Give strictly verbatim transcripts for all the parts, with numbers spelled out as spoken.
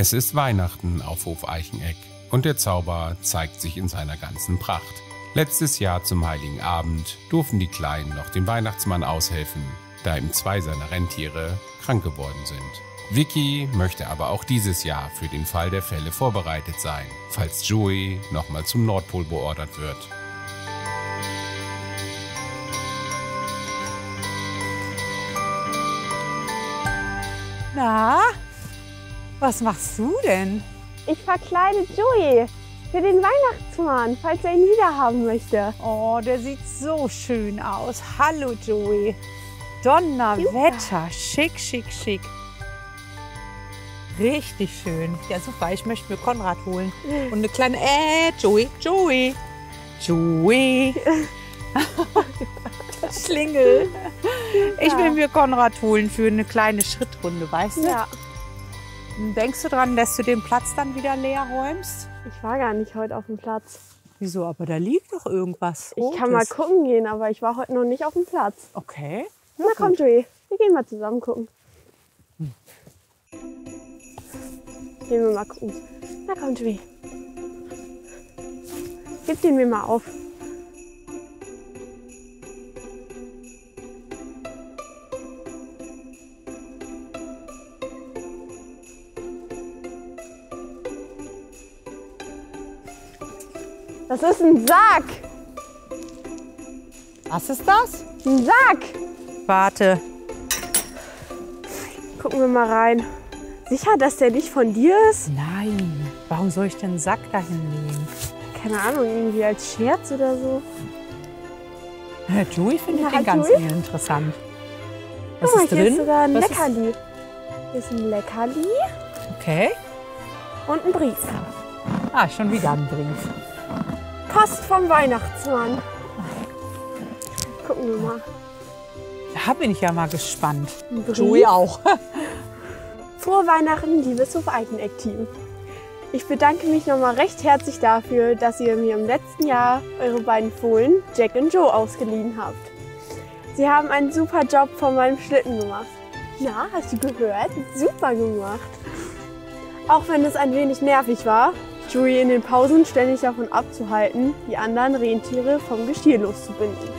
Es ist Weihnachten auf Hof Eicheneck und der Zauber zeigt sich in seiner ganzen Pracht. Letztes Jahr zum Heiligen Abend durften die Kleinen noch dem Weihnachtsmann aushelfen, da ihm zwei seiner Rentiere krank geworden sind. Vicky möchte aber auch dieses Jahr für den Fall der Fälle vorbereitet sein, falls Joey nochmal zum Nordpol beordert wird. Na, was machst du denn? Ich verkleide Joey für den Weihnachtsmann, falls er ihn wieder haben möchte. Oh, der sieht so schön aus. Hallo Joey. Donnerwetter, schick, schick, schick. Richtig schön. Ja, super. Ich möchte mir Konrad holen. Und eine kleine... Äh, Joey, Joey. Joey. Der Schlingel. Ich will mir Konrad holen für eine kleine Schrittrunde, weißt du? Ja. Denkst du dran, dass du den Platz dann wieder leer räumst? Ich war gar nicht heute auf dem Platz. Wieso? Aber da liegt doch irgendwas. Ich Rotes. Kann mal gucken gehen, aber ich war heute noch nicht auf dem Platz. Okay. Na, Na komm, Joey. Wir gehen mal zusammen gucken. Hm. Gehen wir mal gucken. Na komm, Joey. Gib den mir mal auf. Das ist ein Sack. Was ist das? Ein Sack. Warte. Gucken wir mal rein. Sicher, dass der nicht von dir ist? Nein. Warum soll ich denn einen Sack dahin nehmen? Keine Ahnung, irgendwie als Scherz oder so. Ja, Joey findet ja, den ganz Joey? interessant. Was oh, ist hier drin? Ist sogar ein Was Leckerli. Ist? Hier ist ein Leckerli. Okay. Und ein Brief. Ah, schon wieder ein Brief. Post vom Weihnachtsmann. Gucken wir mal. Da bin ich ja mal gespannt. Joey auch. Frohe Weihnachten, liebes Hof Eicheneck-Team. Ich bedanke mich nochmal recht herzlich dafür, dass ihr mir im letzten Jahr eure beiden Fohlen Jack und Joe ausgeliehen habt. Sie haben einen super Job von meinem Schlitten gemacht. Ja, hast du gehört? Super gemacht. Auch wenn es ein wenig nervig war, Joey in den Pausen ständig davon abzuhalten, die anderen Rentiere vom Gestier loszubinden.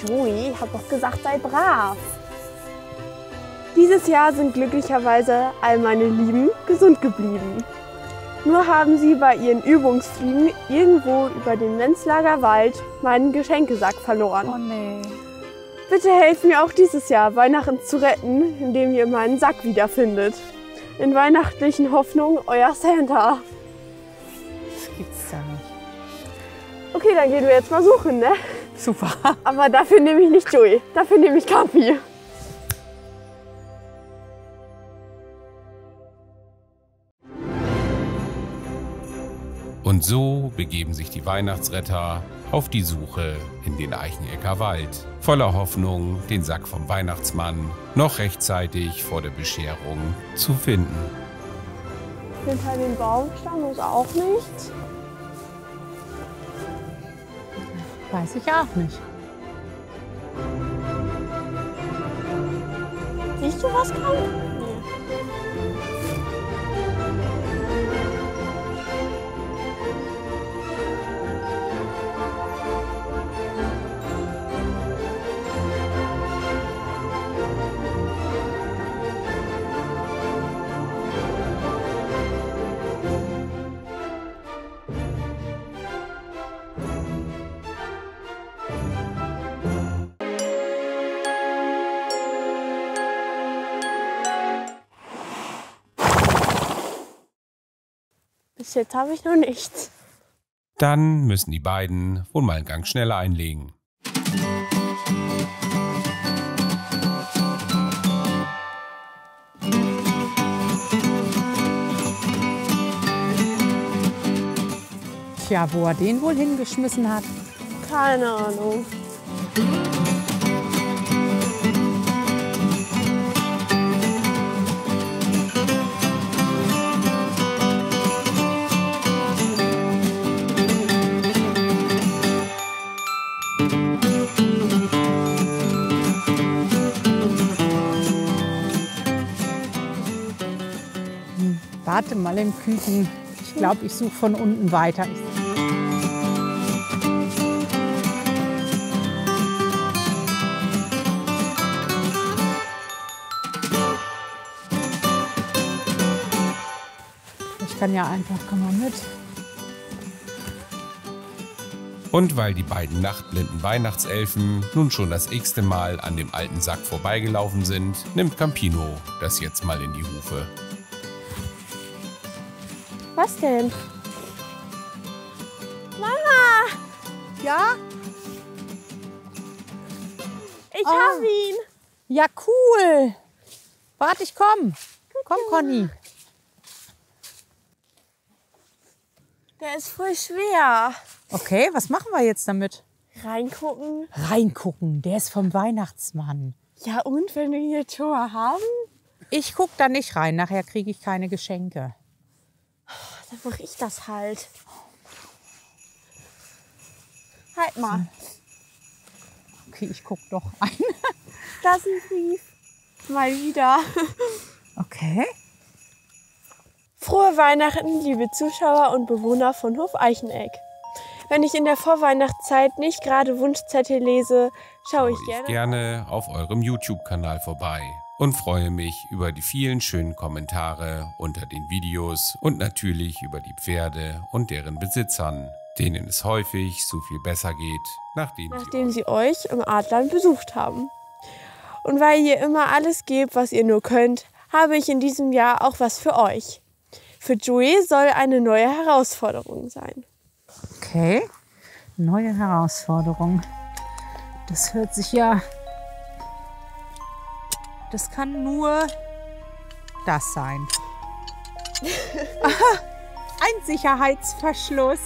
Joey, ich hab doch gesagt, sei brav. Dieses Jahr sind glücklicherweise all meine Lieben gesund geblieben. Nur haben sie bei ihren Übungsfliegen irgendwo über den Menzlagerwald meinen Geschenkesack verloren. Oh nee. Bitte helft mir auch dieses Jahr, Weihnachten zu retten, indem ihr meinen Sack wiederfindet. In weihnachtlichen Hoffnungen, euer Santa. Das gibt's ja nicht. Okay, dann gehen wir jetzt mal suchen, ne? Super. Aber dafür nehme ich nicht Joey, dafür nehme ich Campi. Und so begeben sich die Weihnachtsretter auf die Suche in den Eichenecker Wald, voller Hoffnung, den Sack vom Weihnachtsmann noch rechtzeitig vor der Bescherung zu finden. Hinter dem Baumstamm ist auch nichts. Weiß ich auch nicht. Siehst du was, Karl? Jetzt habe ich noch nichts. Dann müssen die beiden wohl mal einen Gang schneller einlegen. Tja, wo er den wohl hingeschmissen hat? Keine Ahnung. Warte mal im Küken. Ich glaube, ich suche von unten weiter. Ich kann ja einfach, komm mal mit. Und weil die beiden nachtblinden Weihnachtselfen nun schon das x-te Mal an dem alten Sack vorbeigelaufen sind, nimmt Campino das jetzt mal in die Hufe. Was denn? Mama! Ja? Ich oh. hab ihn! Ja, cool! Warte, ich komm! Komm, Conny! Der ist voll schwer. Okay, was machen wir jetzt damit? Reingucken. Reingucken, der ist vom Weihnachtsmann. Ja und, wenn wir hier Tor haben? Ich guck da nicht rein, nachher kriege ich keine Geschenke. Dann mache ich das halt. Halt mal. Okay, ich guck doch ein. Das ist ein Brief. Mal wieder. Okay. Frohe Weihnachten, liebe Zuschauer und Bewohner von Hof Eicheneck. Wenn ich in der Vorweihnachtszeit nicht gerade Wunschzettel lese, schaue ich gerne, ich gerne auf eurem YouTube-Kanal vorbei und freue mich über die vielen schönen Kommentare unter den Videos und natürlich über die Pferde und deren Besitzern, denen es häufig so viel besser geht, nachdem, nachdem sie euch im Adland besucht haben. Und weil ihr immer alles gebt, was ihr nur könnt, habe ich in diesem Jahr auch was für euch. Für Joey soll eine neue Herausforderung sein. Okay, neue Herausforderung. Das hört sich ja... Das kann nur das sein. Aha, ein Sicherheitsverschluss.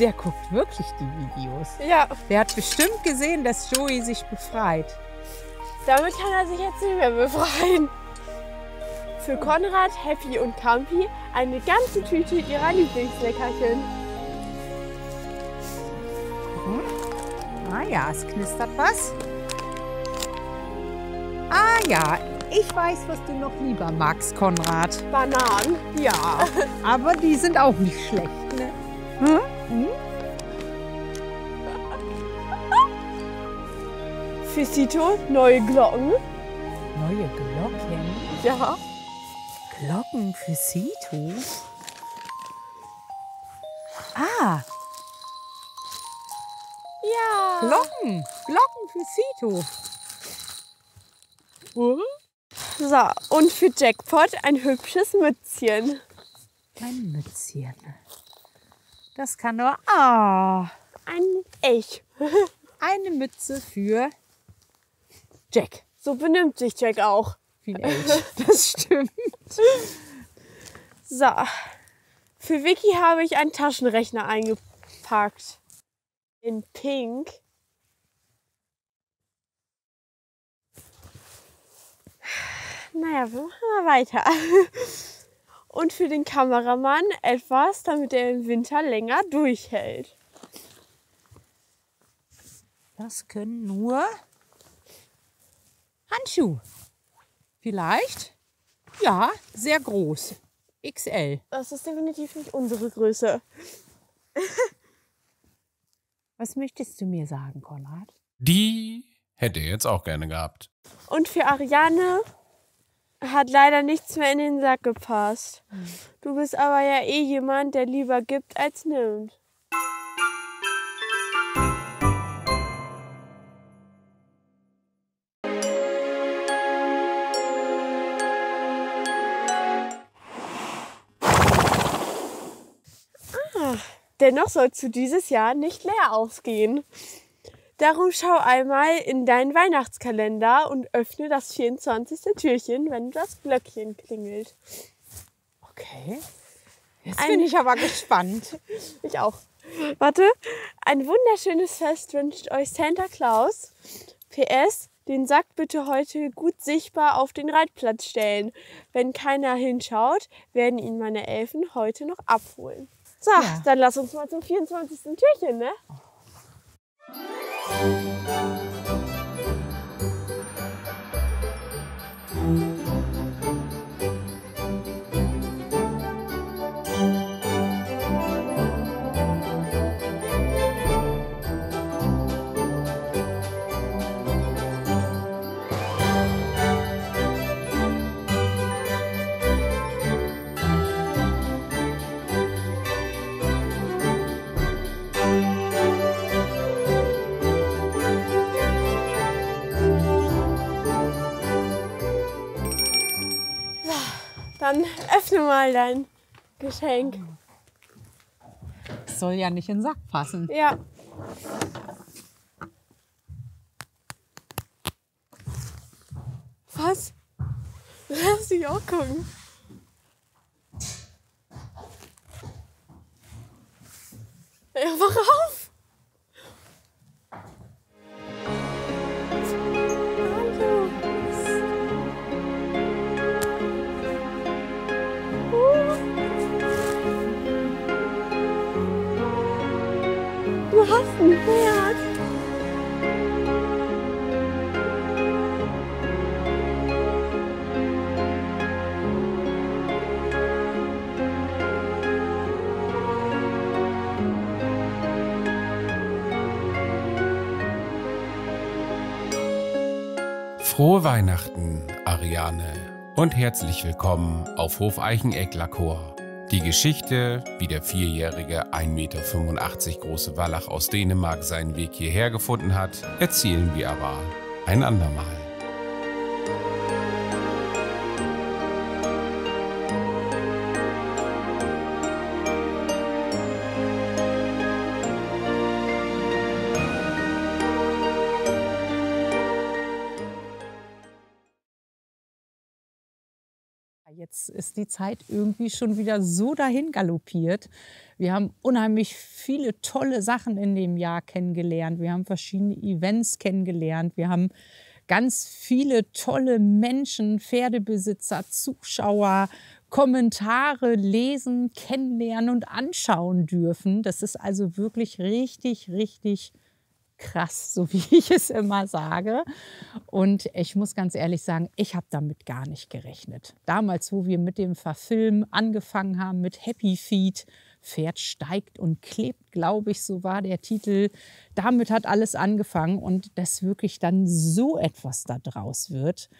Der guckt wirklich die Videos. Ja. Der hat bestimmt gesehen, dass Joey sich befreit. Damit kann er sich jetzt nicht mehr befreien. Für Konrad, Happy und Campi eine ganze Tüte ihrer Lieblingsleckerchen. Mhm. Ah ja, es knistert was. Ah ja, ich weiß, was du noch lieber magst, Konrad. Bananen. Ja, aber die sind auch nicht schlecht. Ne? Hm? Hm? Für Sito neue Glocken. Neue Glocken? Ja. Glocken für Sito? Ah! Ja! Glocken! Glocken für Sito! Uh. So, und für Jackpot ein hübsches Mützchen. Ein Mützchen. Das kann nur... Ah! Ein Elch. Eine Mütze für Jack. So benimmt sich Jack auch. Das stimmt. So, für Vicky habe ich einen Taschenrechner eingepackt. In Pink. Naja, wir machen mal weiter. Und für den Kameramann etwas, damit er im Winter länger durchhält. Das können nur Handschuhe. Vielleicht? Ja, sehr groß. X L. Das ist definitiv nicht unsere Größe. Was möchtest du mir sagen, Konrad? Die hätte jetzt auch gerne gehabt. Und für Ariane hat leider nichts mehr in den Sack gepasst. Du bist aber ja eh jemand, der lieber gibt als nimmt. Dennoch sollst du dieses Jahr nicht leer ausgehen. Darum schau einmal in deinen Weihnachtskalender und öffne das vierundzwanzigste Türchen, wenn das Glöckchen klingelt. Okay, jetzt ein bin ich aber gespannt. Ich auch. Warte, ein wunderschönes Fest wünscht euch Santa Claus. P S, den Sack bitte heute gut sichtbar auf den Reitplatz stellen. Wenn keiner hinschaut, werden ihn meine Elfen heute noch abholen. So, ja. Dann lass uns mal zum vierundzwanzigsten Türchen, ne? Dann öffne mal dein Geschenk. Das soll ja nicht in den Sack passen. Ja. Was? Lass dich auch gucken. Ja, wach auf! Du hast ein Herz! Frohe Weihnachten, Ariane, und herzlich willkommen auf Hof Eicheneck Lakor. Die Geschichte, wie der vierjährige ein Meter fünfundachtzig große Wallach aus Dänemark seinen Weg hierher gefunden hat, erzählen wir aber ein andermal. Jetzt ist die Zeit irgendwie schon wieder so dahin galoppiert. Wir haben unheimlich viele tolle Sachen in dem Jahr kennengelernt. Wir haben verschiedene Events kennengelernt. Wir haben ganz viele tolle Menschen, Pferdebesitzer, Zuschauer, Kommentare lesen, kennenlernen und anschauen dürfen. Das ist also wirklich richtig, richtig krass, so wie ich es immer sage. Und ich muss ganz ehrlich sagen, ich habe damit gar nicht gerechnet. Damals, wo wir mit dem Verfilmen angefangen haben, mit Happy Feet, Pferd steigt und klebt, glaube ich, so war der Titel. Damit hat alles angefangen, und dass wirklich dann so etwas da draus wird.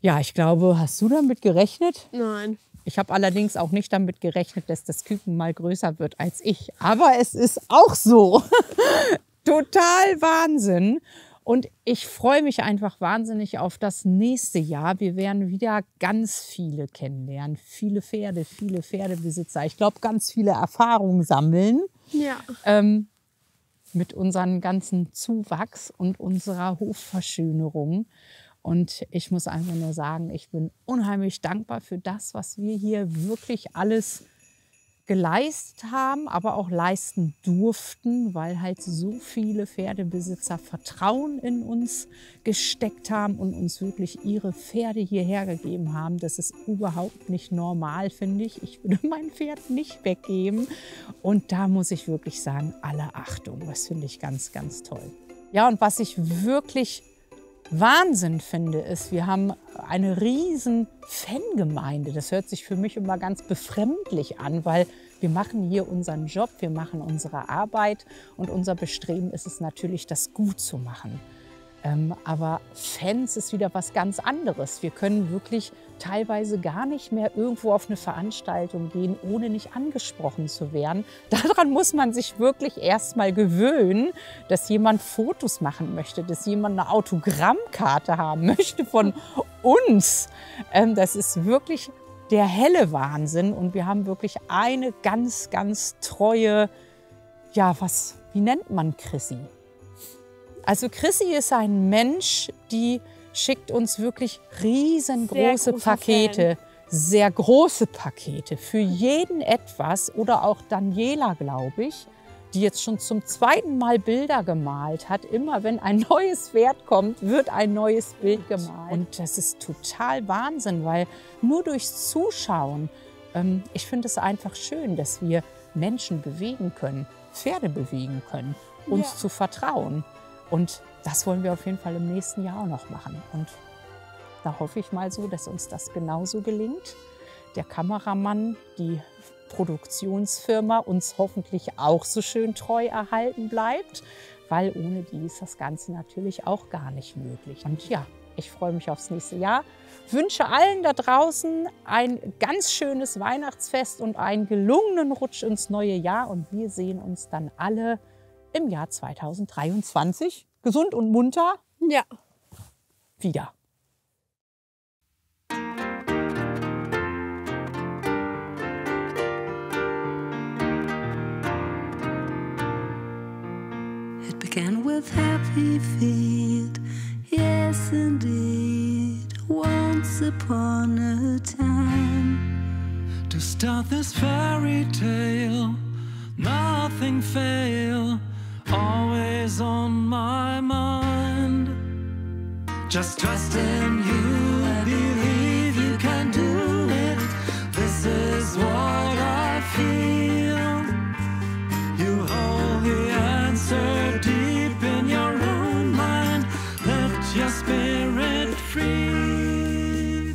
Ja, ich glaube, hast du damit gerechnet? Nein. Ich habe allerdings auch nicht damit gerechnet, dass das Küken mal größer wird als ich. Aber es ist auch so. Total Wahnsinn. Und ich freue mich einfach wahnsinnig auf das nächste Jahr. Wir werden wieder ganz viele kennenlernen. Viele Pferde, viele Pferdebesitzer. Ich glaube, ganz viele Erfahrungen sammeln. Ja. Ähm, mit unserem ganzen Zuwachs und unserer Hofverschönerung. Und ich muss einfach nur sagen, ich bin unheimlich dankbar für das, was wir hier wirklich alles geleistet haben, aber auch leisten durften, weil halt so viele Pferdebesitzer Vertrauen in uns gesteckt haben und uns wirklich ihre Pferde hierher gegeben haben. Das ist überhaupt nicht normal, finde ich. Ich würde mein Pferd nicht weggeben. Und da muss ich wirklich sagen, alle Achtung. Das finde ich ganz, ganz toll. Ja, und was ich wirklich Wahnsinn finde, ist, wir haben eine riesen Fangemeinde. Das hört sich für mich immer ganz befremdlich an, weil wir machen hier unseren Job, wir machen unsere Arbeit, und unser Bestreben ist es natürlich, das gut zu machen. Ähm, aber Fans ist wieder was ganz anderes. Wir können wirklich teilweise gar nicht mehr irgendwo auf eine Veranstaltung gehen, ohne nicht angesprochen zu werden. Daran muss man sich wirklich erst mal gewöhnen, dass jemand Fotos machen möchte, dass jemand eine Autogrammkarte haben möchte von uns. Ähm, das ist wirklich der helle Wahnsinn, und wir haben wirklich eine ganz, ganz treue, ja, was, wie nennt man Chrissy? Also Chrissy ist ein Mensch, die schickt uns wirklich riesengroße Pakete, sehr große Pakete für jeden etwas. Oder auch Daniela, glaube ich, die jetzt schon zum zweiten Mal Bilder gemalt hat. Immer wenn ein neues Pferd kommt, wird ein neues Bild gemalt. Und das ist total Wahnsinn, weil nur durchs Zuschauen, ähm, ich finde es einfach schön, dass wir Menschen bewegen können, Pferde bewegen können, uns zu vertrauen. Und das wollen wir auf jeden Fall im nächsten Jahr auch noch machen. Und da hoffe ich mal so, dass uns das genauso gelingt. Der Kameramann, die Produktionsfirma uns hoffentlich auch so schön treu erhalten bleibt, weil ohne die ist das Ganze natürlich auch gar nicht möglich. Und ja, ich freue mich aufs nächste Jahr. Wünsche allen da draußen ein ganz schönes Weihnachtsfest und einen gelungenen Rutsch ins neue Jahr. Und wir sehen uns dann alle im Jahr zweitausenddreiundzwanzig, gesund und munter, ja, wieder. with happy feet. Yes, indeed, once upon a time. To start this fairy tale, nothing fail, always on my mind. Just trust in you and believe you can do it. This is what I feel. You hold the answer deep in your own mind. Let your spirit free.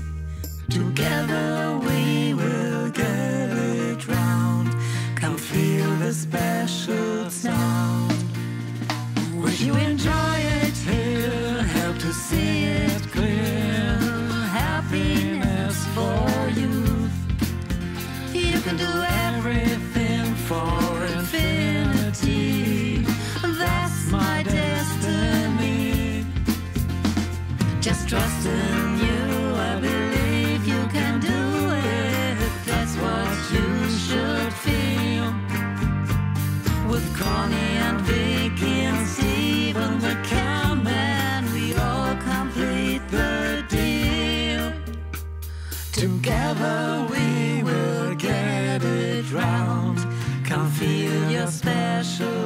Together we will get it round. Come feel the special sound. Would you enjoy it here? Help to see it clear. Happiness for youth. You can do everything for infinity. That's my destiny. Just trust in you. I believe you can do it. That's what you should feel. With Connie and Vicky and Steven the cameraman, we all complete the deal. Together we will get it round. Come feel your special